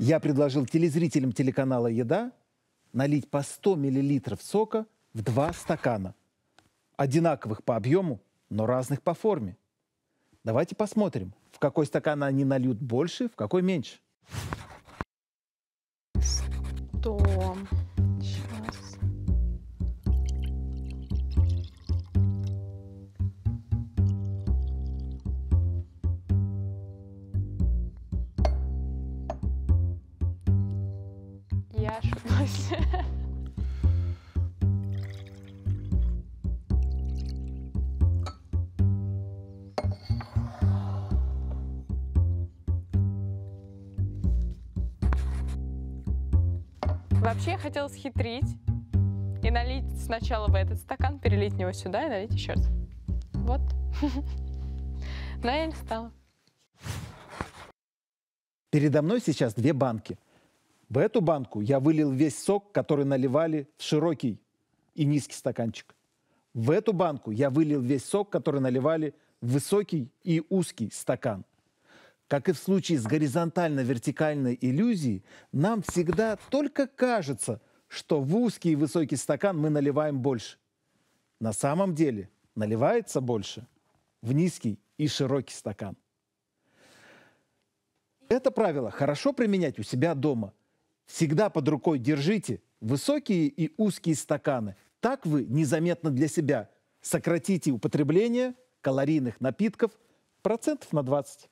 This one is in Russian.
Я предложил телезрителям телеканала «Еда» налить по 100 мл сока в 2 стакана. Одинаковых по объему, но разных по форме. Давайте посмотрим, в какой стакан они нальют больше, в какой меньше. 100. Сейчас. Я ошиблась. Вообще я хотела схитрить и налить сначала в этот стакан, перелить в него сюда и налить еще раз. Вот. Но я не стала. Передо мной сейчас 2 банки. В эту банку я вылил весь сок, который наливали в широкий и низкий стаканчик. В эту банку я вылил весь сок, который наливали в высокий и узкий стакан. Как и в случае с горизонтально-вертикальной иллюзией, нам всегда только кажется, что в узкий и высокий стакан мы наливаем больше. На самом деле наливается больше в низкий и широкий стакан. Это правило хорошо применять у себя дома. Всегда под рукой держите высокие и узкие стаканы. Так вы незаметно для себя сократите употребление калорийных напитков процентов на 20.